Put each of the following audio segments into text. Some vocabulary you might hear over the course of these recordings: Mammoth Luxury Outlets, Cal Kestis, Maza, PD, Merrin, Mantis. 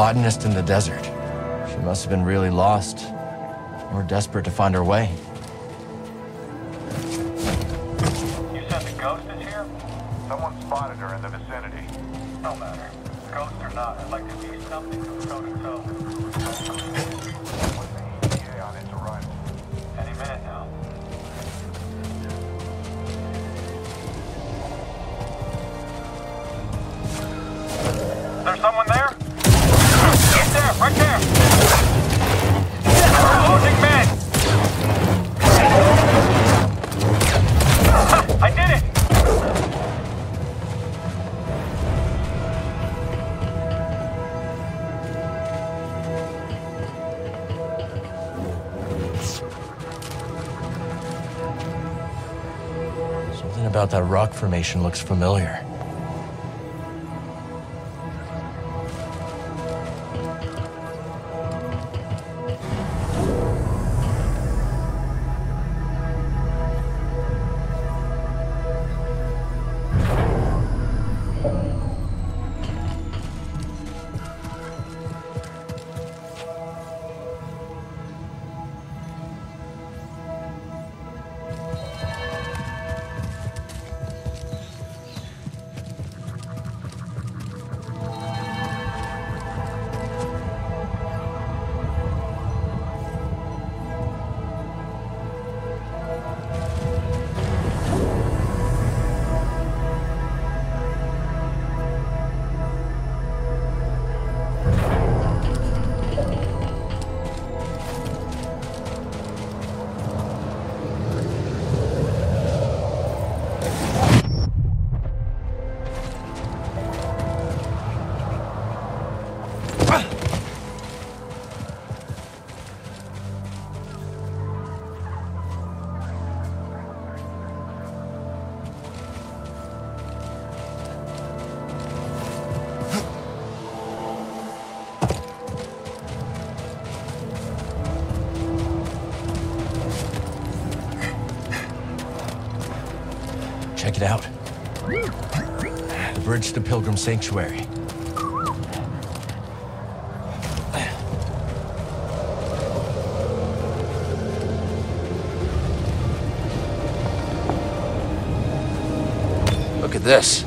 botanist in the desert. She must have been really lost or desperate to find her way. You said the ghost is here? Someone spotted her in the vicinity. No matter. Ghost or not, I'd like to see something from toe-to-toe. What's the ETA on its arrival? Any minute now. Is there someone there? Right there, right there! We're losing men! I did it! Something about that rock formation looks familiar. Check it out. The bridge to Pilgrim Sanctuary. Look at this.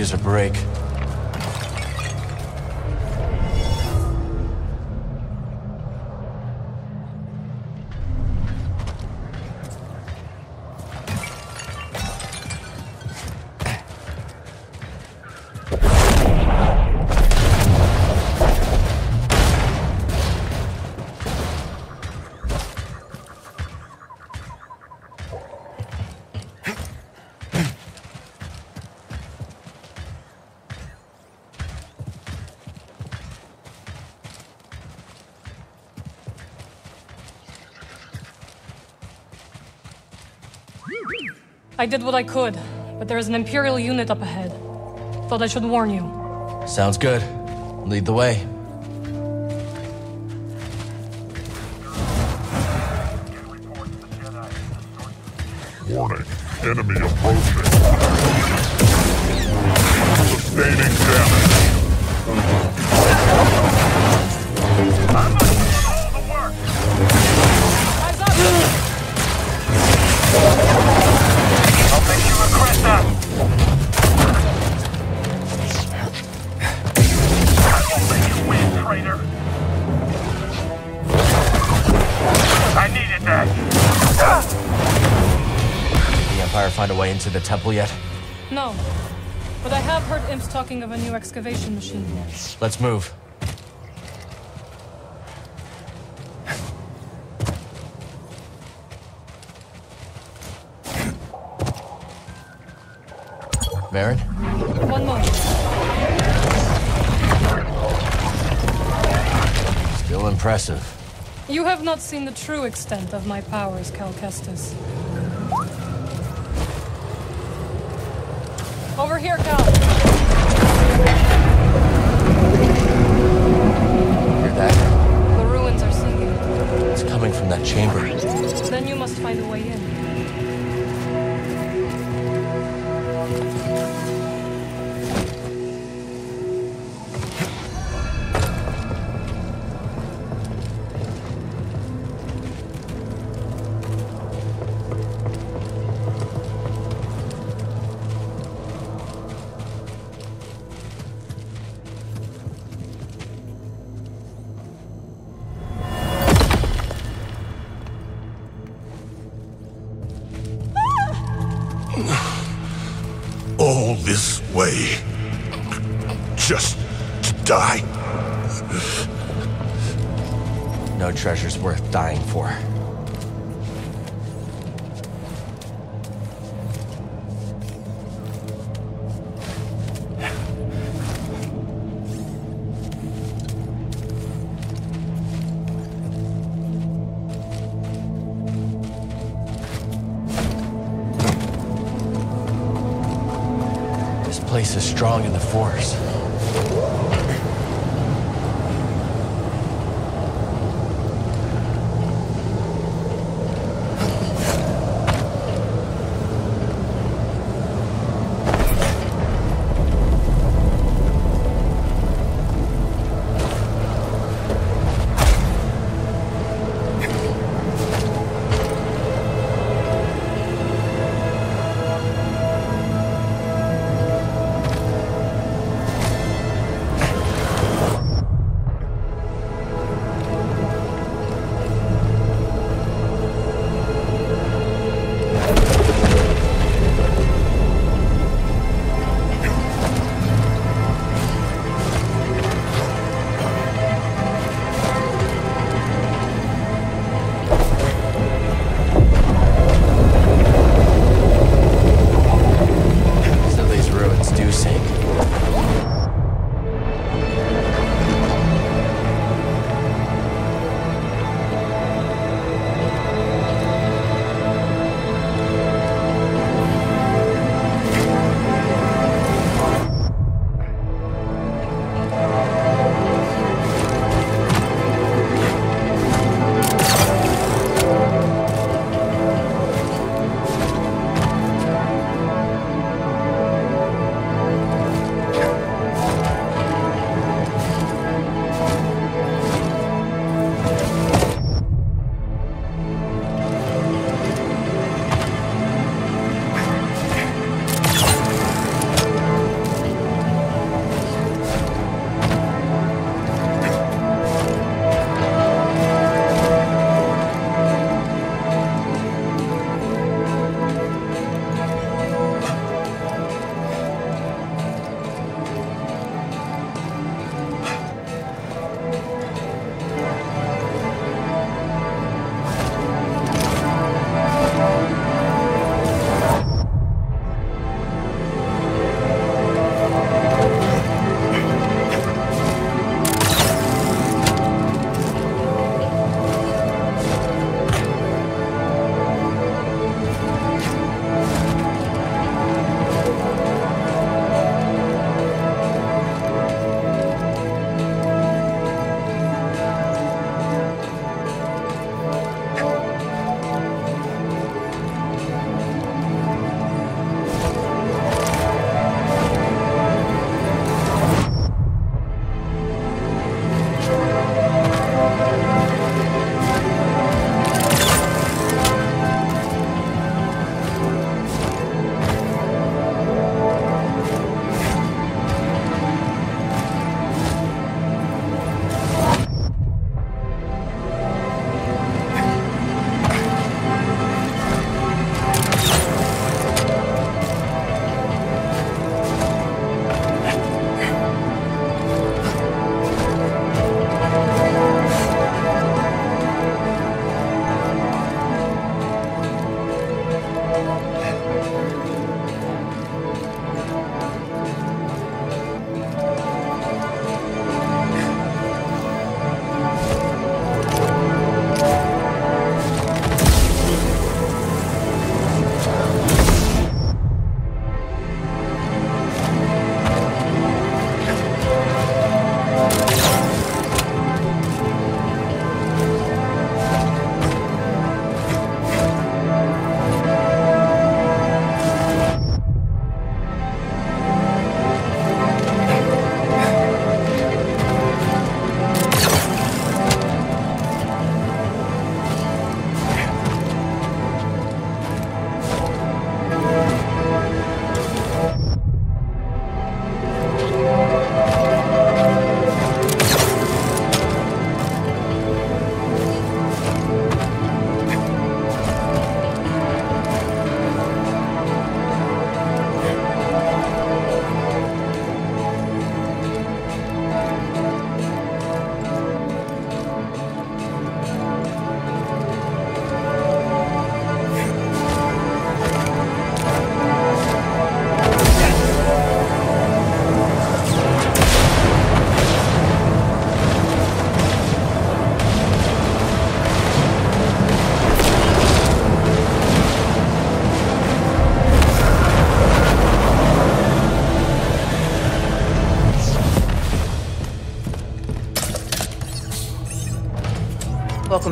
use a break. I did what I could, but there is an Imperial unit up ahead. Thought I should warn you. Sounds good. Lead the way. Warning. Enemy approaching. Sustaining damage. I'm not doing all the work! Eyes up! I'll make you regret that! I won't let you win, traitor! I needed that! Did the Empire find a way into the temple yet? No. But I have heard imps talking of a new excavation machine here. Let's move. Merrin? One moment. Still impressive. You have not seen the true extent of my powers, Cal Kestis. Over here, Cal! Hear that? The ruins are singing. It's coming from that chamber. Then you must find a way in. Just to die? No treasure's worth dying for. This place is strong in the Force.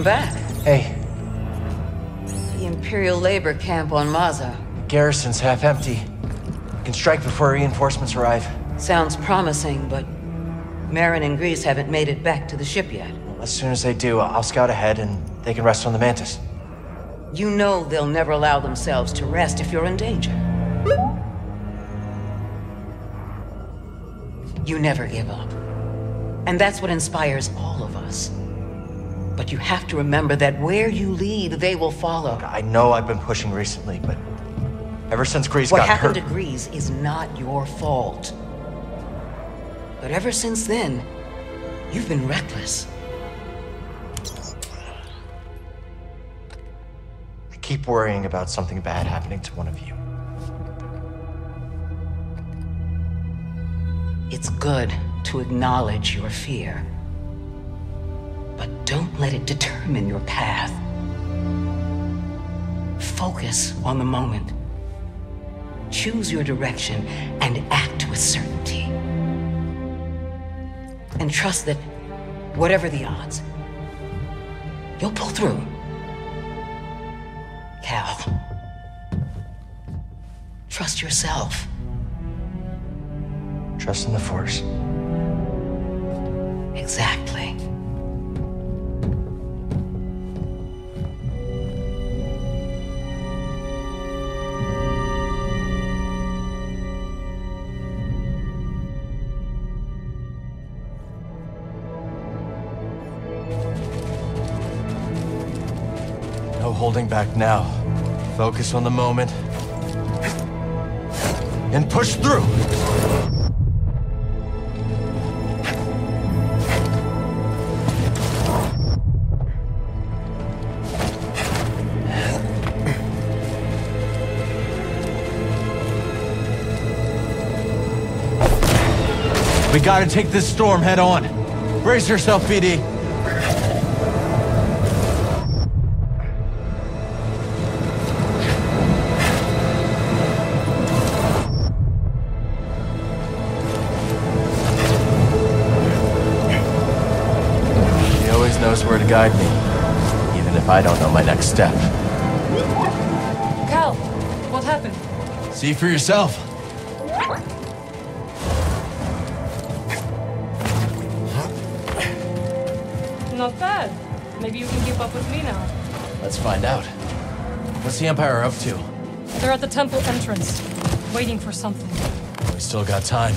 Welcome back. Hey. The Imperial labor camp on Maza. The garrison's half empty. We can strike before reinforcements arrive. Sounds promising, but Merrin and Grease haven't made it back to the ship yet. Well, as soon as they do, I'll scout ahead and they can rest on the Mantis. You know they'll never allow themselves to rest if you're in danger. You never give up. And that's what inspires all of us. But you have to remember that where you lead, they will follow. Look, I know I've been pushing recently, but ever since Grease got hurt... What happened to Grease is not your fault. But ever since then, you've been reckless. I keep worrying about something bad happening to one of you. It's good to acknowledge your fear. But don't let it determine your path. Focus on the moment. Choose your direction and act with certainty. And trust that, whatever the odds, you'll pull through. Cal, trust yourself. Trust in the Force. Exactly. No holding back now. Focus on the moment. And push through! We gotta take this storm head on. Brace yourself, PD. He always knows where to guide me, even if I don't know my next step. Cal, what happened? See for yourself. Not bad. Maybe you can keep up with me now. Let's find out. What's the Empire up to? They're at the temple entrance, waiting for something. We still got time.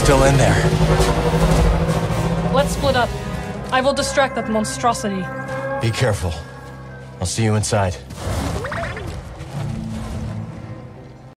Still in there. Let's split up. I will distract that monstrosity. Be careful. I'll see you inside.